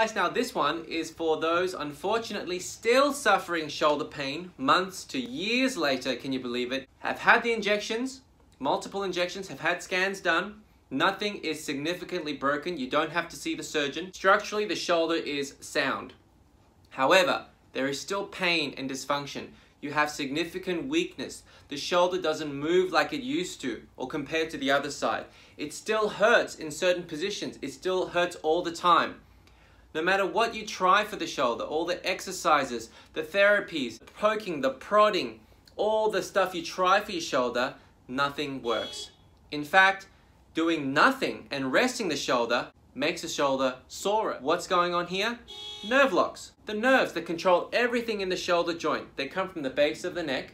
Guys, now this one is for those unfortunately still suffering shoulder pain months to years later, can you believe it? Have had the injections, multiple injections, have had scans done. Nothing is significantly broken. You don't have to see the surgeon. Structurally, the shoulder is sound. However, there is still pain and dysfunction. You have significant weakness. The shoulder doesn't move like it used to or compared to the other side. It still hurts in certain positions. It still hurts all the time. No matter what you try for the shoulder, all the exercises, the therapies, the poking, the prodding, all the stuff you try for your shoulder, nothing works. In fact, doing nothing and resting the shoulder makes the shoulder sorer. What's going on here? Nerve locks. The nerves that control everything in the shoulder joint. They come from the base of the neck,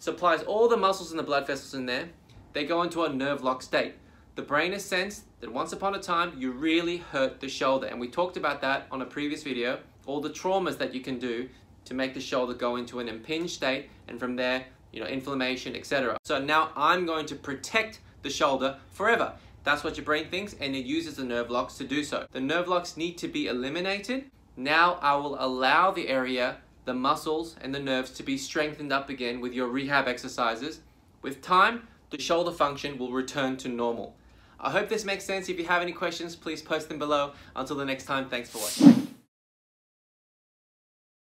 supplies all the muscles and the blood vessels in there. They go into a nerve lock state. The brain has sensed that once upon a time you really hurt the shoulder, and we talked about that on a previous video, all the traumas that you can do to make the shoulder go into an impinged state, and from there, you know, inflammation, etc. So now I'm going to protect the shoulder forever. That's what your brain thinks, and it uses the nerve locks to do so. The nerve locks need to be eliminated. Now I will allow the area, the muscles and the nerves to be strengthened up again with your rehab exercises. With time, the shoulder function will return to normal. I hope this makes sense. If you have any questions, please post them below. Until the next time, thanks for watching.